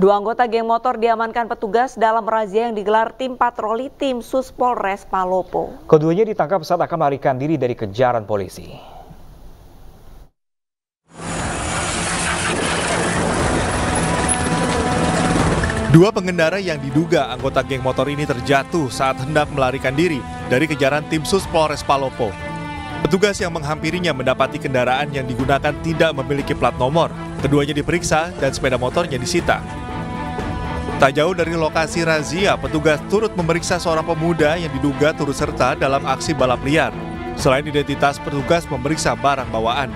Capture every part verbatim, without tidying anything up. Dua anggota geng motor diamankan petugas dalam razia yang digelar tim patroli tim Sus Polres Palopo. Keduanya ditangkap saat akan melarikan diri dari kejaran polisi. Dua pengendara yang diduga anggota geng motor ini terjatuh saat hendak melarikan diri dari kejaran tim Sus Polres Palopo. Petugas yang menghampirinya mendapati kendaraan yang digunakan tidak memiliki plat nomor. Keduanya diperiksa dan sepeda motornya disita. Tak jauh dari lokasi razia, petugas turut memeriksa seorang pemuda yang diduga turut serta dalam aksi balap liar. Selain identitas, petugas memeriksa barang bawaan.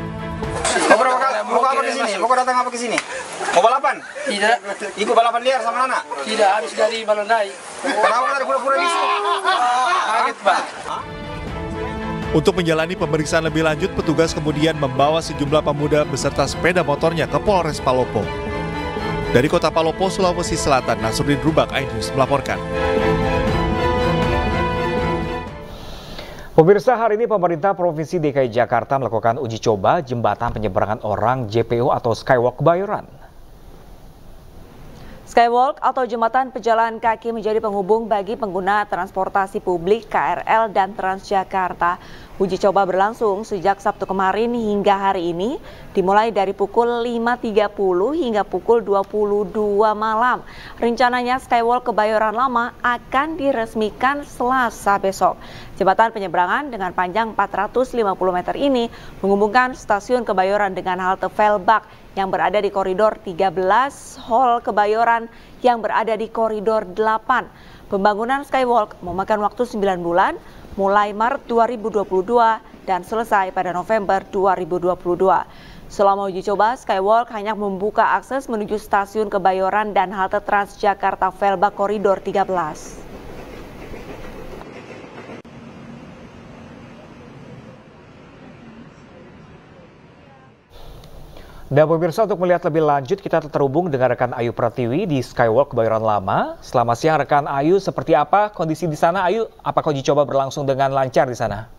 Mau apa ke sini? Mau datang apa ke sini? Mau balapan? Tidak. Ikut balapan liar sama anak? Tidak, habis dari balon naik. Kenapa ada pura-pura di sini? Kaget, Pak. Untuk menjalani pemeriksaan lebih lanjut, petugas kemudian membawa sejumlah pemuda beserta sepeda motornya ke Polres Palopo. Dari Kota Palopo, Sulawesi Selatan, Nasruddin Rubak, iNews melaporkan. Pemirsa, hari ini pemerintah Provinsi D K I Jakarta melakukan uji coba jembatan penyeberangan orang J P O atau Skywalk Kebayoran. Skywalk atau jembatan pejalan kaki menjadi penghubung bagi pengguna transportasi publik K R L dan Transjakarta. Uji coba berlangsung sejak Sabtu kemarin hingga hari ini, dimulai dari pukul lima tiga puluh hingga pukul dua puluh dua malam. Rencananya Skywalk Kebayoran Lama akan diresmikan Selasa besok. Jembatan penyeberangan dengan panjang empat ratus lima puluh meter ini menghubungkan stasiun Kebayoran dengan halte Velbak yang berada di koridor tiga belas, Hall Kebayoran yang berada di koridor delapan. Pembangunan Skywalk memakan waktu sembilan bulan, mulai Maret dua ribu dua puluh dua dan selesai pada November dua ribu dua puluh dua. Selama uji coba, Skywalk hanya membuka akses menuju stasiun Kebayoran dan halte Transjakarta Velbak koridor tiga belas. Dan pemirsa, untuk melihat lebih lanjut kita terhubung dengan rekan Ayu Pratiwi di Skywalk Kebayoran Lama. Selamat siang rekan Ayu, seperti apa kondisi di sana Ayu? Apakah uji coba berlangsung dengan lancar di sana?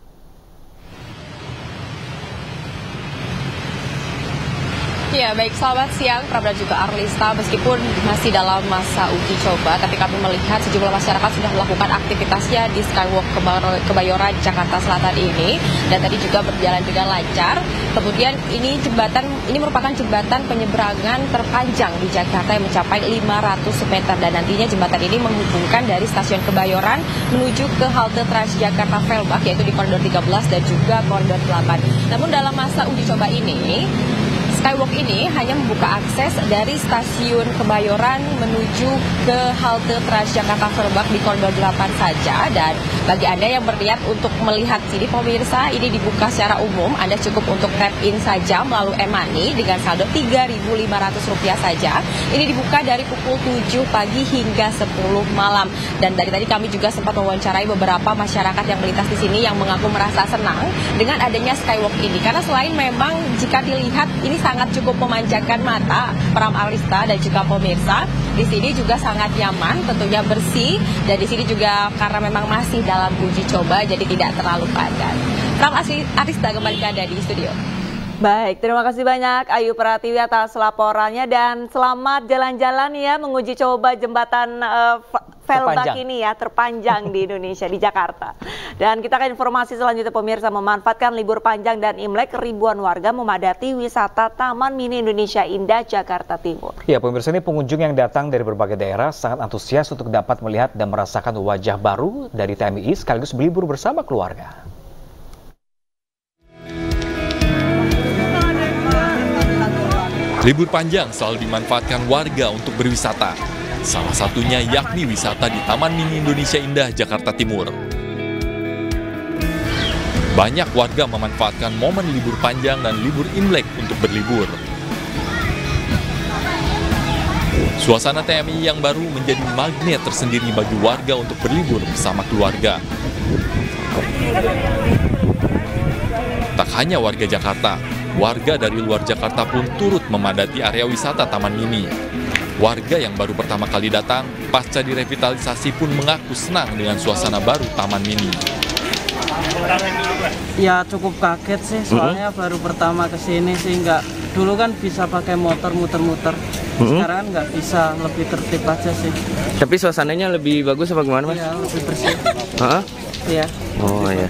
Ya, baik, selamat siang Prabda juga Arlista. Meskipun masih dalam masa uji coba, tapi kami melihat sejumlah masyarakat sudah melakukan aktivitasnya di Skywalk Kebayoran Jakarta Selatan ini, dan tadi juga berjalan dengan lancar. Kemudian ini jembatan ini merupakan jembatan penyeberangan terpanjang di Jakarta yang mencapai lima ratus meter, dan nantinya jembatan ini menghubungkan dari stasiun Kebayoran menuju ke halte Transjakarta Velbak, yaitu di koridor tiga belas dan juga koridor delapan. Namun dalam masa uji coba ini, Skywalk ini hanya membuka akses dari stasiun Kebayoran menuju ke halte Transjakarta Velbak di koridor delapan saja. Dan bagi Anda yang berniat untuk melihat sini pemirsa, ini dibuka secara umum. Anda cukup untuk tap in saja melalui e-money dengan saldo tiga ribu lima ratus rupiah saja. Ini dibuka dari pukul tujuh pagi hingga sepuluh malam. Dan dari tadi kami juga sempat mewawancarai beberapa masyarakat yang melintas di sini yang mengaku merasa senang dengan adanya Skywalk ini. Karena selain memang jika dilihat ini sangat cukup memanjakan mata, Pram Alista dan juga pemirsa. Di sini juga sangat nyaman, tentunya bersih, dan di sini juga karena memang masih dalam uji coba, jadi tidak terlalu padat. Pram Alista, kembali ke Anda di studio. Baik, terima kasih banyak Ayu Pratiwi atas laporannya, dan selamat jalan-jalan ya menguji coba jembatan uh, Velbak ini ya, terpanjang di Indonesia, di Jakarta. Dan kita ke informasi selanjutnya pemirsa. Memanfaatkan libur panjang dan Imlek, ribuan warga memadati wisata Taman Mini Indonesia Indah, Jakarta Timur. Ya pemirsa, ini pengunjung yang datang dari berbagai daerah sangat antusias untuk dapat melihat dan merasakan wajah baru dari T M I I sekaligus berlibur bersama keluarga. Libur panjang selalu dimanfaatkan warga untuk berwisata. Salah satunya yakni wisata di Taman Mini Indonesia Indah, Jakarta Timur. Banyak warga memanfaatkan momen libur panjang dan libur Imlek untuk berlibur. Suasana T M I yang baru menjadi magnet tersendiri bagi warga untuk berlibur bersama keluarga. Tak hanya warga Jakarta, warga dari luar Jakarta pun turut memadati area wisata Taman Mini. Warga yang baru pertama kali datang pasca direvitalisasi pun mengaku senang dengan suasana baru Taman Mini. Ya cukup kaget sih, soalnya mm-hmm. baru pertama ke sini sih. Nggak, dulu kan bisa pakai motor muter-muter. Mm-hmm. Sekarang nggak bisa, lebih tertib aja sih. Tapi suasananya lebih bagus apa gimana, Mas? Iya, lebih bersih. Heeh. Iya. Oh iya.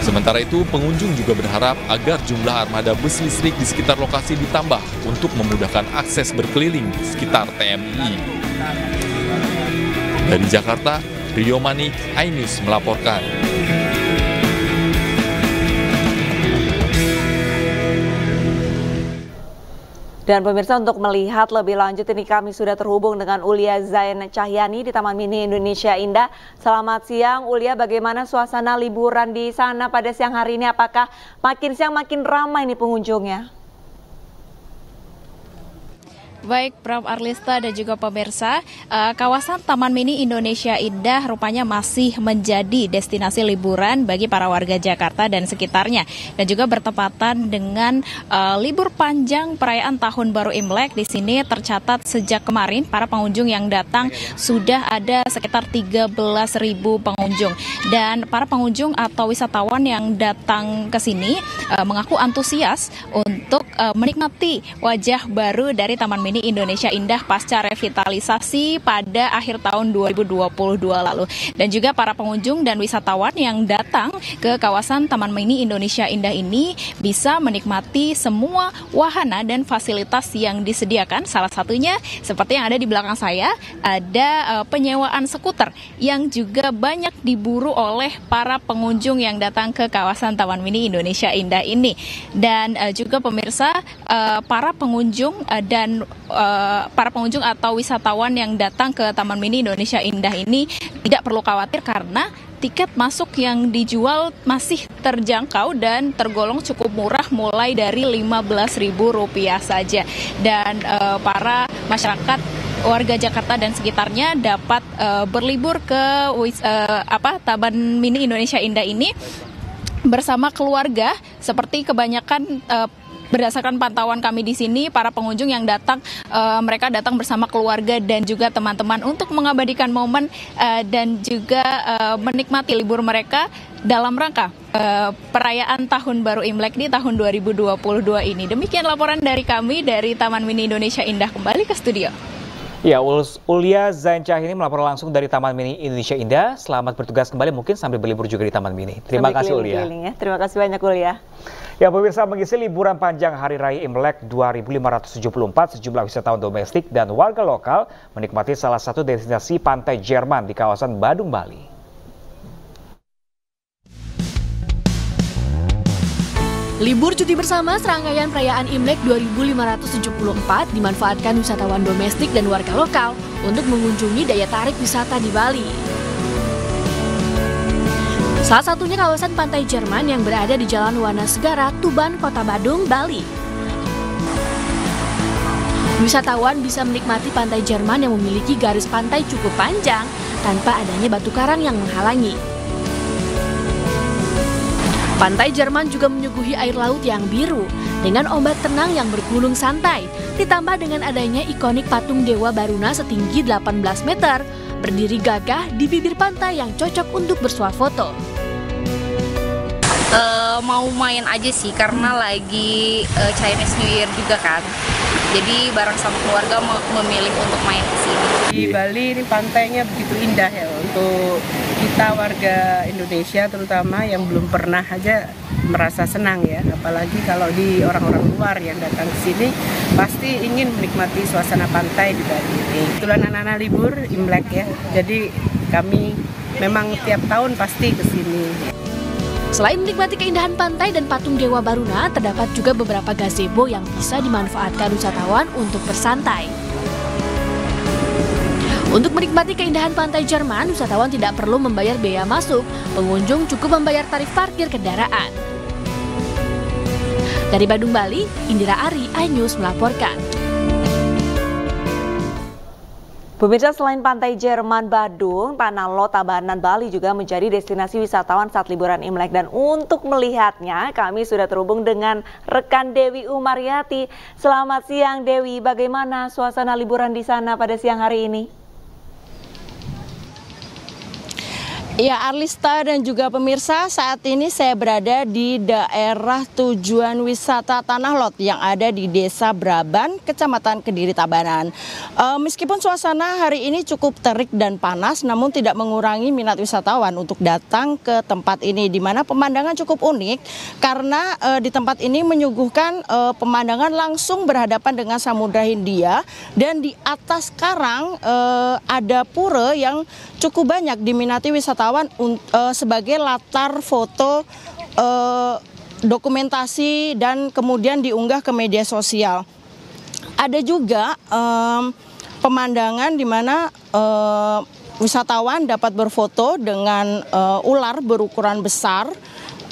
Sementara itu, pengunjung juga berharap agar jumlah armada bus listrik di sekitar lokasi ditambah untuk memudahkan akses berkeliling di sekitar T M I. Dari Jakarta, Rio Manik, iNews melaporkan. Dan pemirsa, untuk melihat lebih lanjut ini kami sudah terhubung dengan Ulia Zain Cahyani di Taman Mini Indonesia Indah. Selamat siang Ulia, bagaimana suasana liburan di sana pada siang hari ini? Apakah makin siang makin ramai nih pengunjungnya? Baik, Pram Arlista dan juga pemirsa, uh, kawasan Taman Mini Indonesia Indah rupanya masih menjadi destinasi liburan bagi para warga Jakarta dan sekitarnya. Dan juga bertepatan dengan uh, libur panjang perayaan Tahun Baru Imlek, di sini tercatat sejak kemarin para pengunjung yang datang sudah ada sekitar tiga belas ribu pengunjung. Dan para pengunjung atau wisatawan yang datang ke sini uh, mengaku antusias untuk uh, menikmati wajah baru dari Taman Mini Indonesia Indah pasca revitalisasi pada akhir tahun dua ribu dua puluh dua lalu. Dan juga para pengunjung dan wisatawan yang datang ke kawasan Taman Mini Indonesia Indah ini bisa menikmati semua wahana dan fasilitas yang disediakan. Salah satunya seperti yang ada di belakang saya, ada uh, penyewaan skuter yang juga banyak diburu oleh para pengunjung yang datang ke kawasan Taman Mini Indonesia Indah ini. Dan uh, juga pemirsa, uh, para pengunjung uh, dan uh, para pengunjung atau wisatawan yang datang ke Taman Mini Indonesia Indah ini tidak perlu khawatir karena tiket masuk yang dijual masih terjangkau dan tergolong cukup murah, mulai dari lima belas ribu rupiah saja. Dan uh, para masyarakat warga Jakarta dan sekitarnya dapat uh, berlibur ke uh, apa Taman Mini Indonesia Indah ini bersama keluarga, seperti kebanyakan uh, berdasarkan pantauan kami di sini, para pengunjung yang datang, uh, mereka datang bersama keluarga dan juga teman-teman untuk mengabadikan momen uh, dan juga uh, menikmati libur mereka dalam rangka uh, perayaan Tahun Baru Imlek di tahun dua ribu dua puluh dua ini. Demikian laporan dari kami dari Taman Mini Indonesia Indah. Kembali ke studio. Ya, Ulia Zain Cahyani melapor langsung dari Taman Mini Indonesia Indah. Selamat bertugas kembali, mungkin sambil berlibur juga di Taman Mini. Terima sambil kasih Ulia. Ya. Terima kasih banyak Ulia. Ya, pemirsa, mengisi liburan panjang Hari Raya Imlek dua ribu lima ratus tujuh puluh empat, sejumlah wisatawan domestik dan warga lokal menikmati salah satu destinasi pantai Jerman di kawasan Badung, Bali. Libur cuti bersama serangkaian perayaan Imlek dua ribu lima ratus tujuh puluh empat dimanfaatkan wisatawan domestik dan warga lokal untuk mengunjungi daya tarik wisata di Bali. Salah satunya kawasan Pantai Jerman yang berada di Jalan Wanasegara, Tuban, Kota Badung, Bali. Wisatawan bisa menikmati Pantai Jerman yang memiliki garis pantai cukup panjang tanpa adanya batu karang yang menghalangi. Pantai Jerman juga menyuguhi air laut yang biru dengan ombak tenang yang bergulung santai, ditambah dengan adanya ikonik patung Dewa Baruna setinggi delapan belas meter berdiri gagah di bibir pantai yang cocok untuk bersuafoto. Uh, mau main aja sih karena lagi uh, Chinese New Year juga kan, jadi bareng sama keluarga memilih untuk main ke sini. Di Bali ini pantainya begitu indah ya untuk kita warga Indonesia terutama yang belum pernah aja merasa senang ya, apalagi kalau di orang-orang luar yang datang ke sini pasti ingin menikmati suasana pantai di Bali ini. Kebetulan anak-anak libur Imlek ya, jadi kami memang tiap tahun pasti ke sini. Selain menikmati keindahan pantai dan patung Dewa Baruna, terdapat juga beberapa gazebo yang bisa dimanfaatkan wisatawan untuk bersantai. Untuk menikmati keindahan pantai Jerman, wisatawan tidak perlu membayar biaya masuk. Pengunjung cukup membayar tarif parkir kendaraan. Dari Badung, Bali, Indira Ari, iNews melaporkan. Pemirsa, selain Pantai Jerman Badung, Tanah Lot, Tabanan, Bali juga menjadi destinasi wisatawan saat liburan Imlek. Dan untuk melihatnya, kami sudah terhubung dengan rekan Dewi Umaryati. Selamat siang Dewi, bagaimana suasana liburan di sana pada siang hari ini? Ya, Arlista dan juga pemirsa, saat ini saya berada di daerah tujuan wisata Tanah Lot yang ada di Desa Braban, Kecamatan Kediri, Tabanan. E, meskipun suasana hari ini cukup terik dan panas, namun tidak mengurangi minat wisatawan untuk datang ke tempat ini, di mana pemandangan cukup unik karena e, di tempat ini menyuguhkan e, pemandangan langsung berhadapan dengan Samudera Hindia, dan di atas karang e, ada pura yang cukup banyak diminati wisatawan sebagai latar foto, eh, dokumentasi, dan kemudian diunggah ke media sosial. Ada juga eh, pemandangan di mana eh, wisatawan dapat berfoto dengan eh, ular berukuran besar,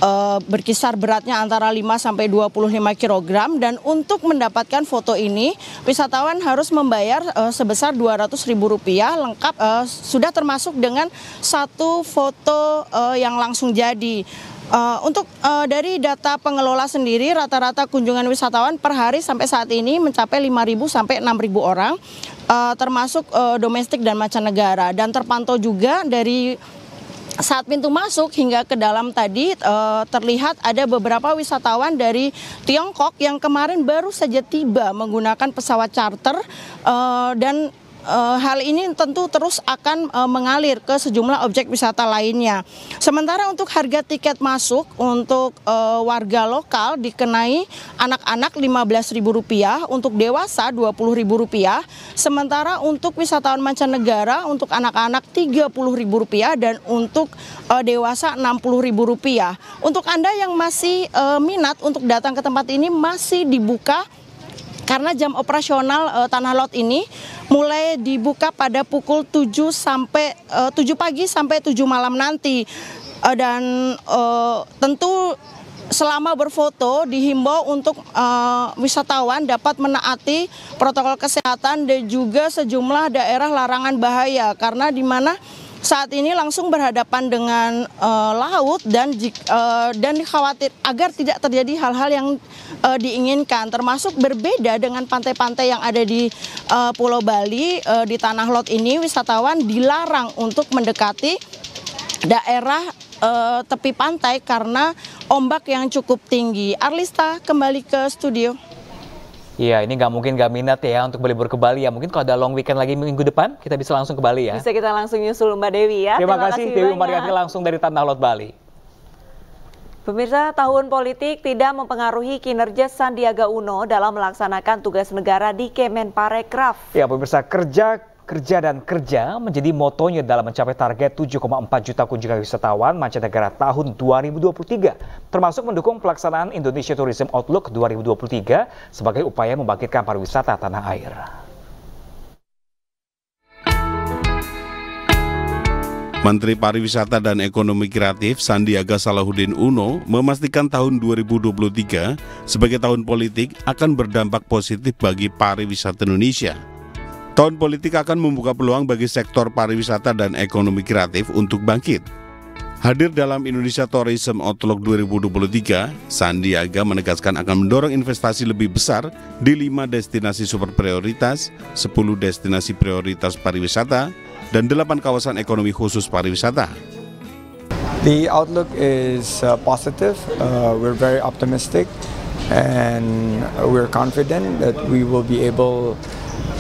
eh, berkisar beratnya antara lima sampai dua puluh lima kilogram, dan untuk mendapatkan foto ini wisatawan harus membayar eh, sebesar dua ratus ribu rupiah lengkap, eh, sudah termasuk dengan satu foto eh, yang langsung jadi. Uh, untuk uh, dari data pengelola sendiri, rata-rata kunjungan wisatawan per hari sampai saat ini mencapai lima ribu sampai enam ribu orang, uh, termasuk uh, domestik dan mancanegara. Dan terpantau juga dari saat pintu masuk hingga ke dalam tadi uh, terlihat ada beberapa wisatawan dari Tiongkok yang kemarin baru saja tiba menggunakan pesawat charter, uh, dan Uh, hal ini tentu terus akan uh, mengalir ke sejumlah objek wisata lainnya. Sementara untuk harga tiket masuk untuk uh, warga lokal dikenai anak-anak lima belas ribu rupiah, untuk dewasa dua puluh ribu rupiah. Sementara untuk wisatawan mancanegara untuk anak-anak tiga puluh ribu rupiah, dan untuk uh, dewasa enam puluh ribu rupiah. Untuk Anda yang masih uh, minat untuk datang ke tempat ini, masih dibuka karena jam operasional uh, Tanah Lot ini mulai dibuka pada pukul tujuh sampai tujuh pagi sampai tujuh malam nanti. Uh, dan uh, tentu selama berfoto dihimbau untuk uh, wisatawan dapat menaati protokol kesehatan dan juga sejumlah daerah larangan bahaya, karena di mana saat ini langsung berhadapan dengan uh, laut, dan uh, dan dikhawatir agar tidak terjadi hal-hal yang uh, diinginkan, termasuk berbeda dengan pantai-pantai yang ada di uh, Pulau Bali. Uh, di Tanah Lot ini wisatawan dilarang untuk mendekati daerah uh, tepi pantai karena ombak yang cukup tinggi. Arlista, kembali ke studio. Iya, ini nggak mungkin nggak minat ya untuk berlibur ke Bali ya. Mungkin kalau ada long weekend lagi minggu depan, kita bisa langsung ke Bali ya. Bisa kita langsung nyusul Mbak Dewi ya. Terima, Terima kasih, kasih Dewi Margati langsung dari Tanah Lot, Bali. Pemirsa, tahun politik tidak mempengaruhi kinerja Sandiaga Uno dalam melaksanakan tugas negara di Kemenparekraf. Ya, pemirsa, kerja, kerja, dan kerja menjadi motonya dalam mencapai target tujuh koma empat juta kunjungan wisatawan mancanegara tahun dua ribu dua puluh tiga, termasuk mendukung pelaksanaan Indonesia Tourism Outlook dua ribu dua puluh tiga sebagai upaya membangkitkan pariwisata tanah air. Menteri Pariwisata dan Ekonomi Kreatif Sandiaga Salahuddin Uno memastikan tahun dua ribu dua puluh tiga sebagai tahun politik akan berdampak positif bagi pariwisata Indonesia. Tahun politik akan membuka peluang bagi sektor pariwisata dan ekonomi kreatif untuk bangkit. Hadir dalam Indonesia Tourism Outlook dua ribu dua puluh tiga, Sandiaga menegaskan akan mendorong investasi lebih besar di lima destinasi super prioritas, sepuluh destinasi prioritas pariwisata, dan delapan kawasan ekonomi khusus pariwisata. The outlook is uh, positive. Uh, we're very optimistic and we're confident that we will be able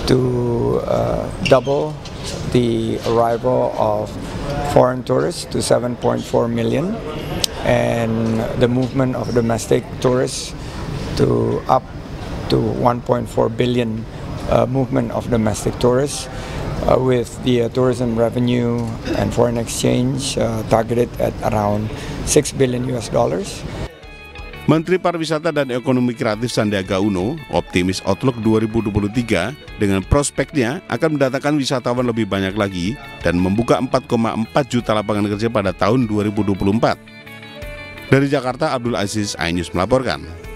to uh, double the arrival of foreign tourists to seven point four million and the movement of domestic tourists to up to one point four billion uh, movement of domestic tourists uh, with the uh, tourism revenue and foreign exchange uh, targeted at around six billion U S dollars. Menteri Pariwisata dan Ekonomi Kreatif Sandiaga Uno optimis Outlook dua ribu dua puluh tiga dengan prospeknya akan mendatangkan wisatawan lebih banyak lagi dan membuka empat koma empat juta lapangan kerja pada tahun dua ribu dua puluh empat. Dari Jakarta, Abdul Aziz, iNews melaporkan.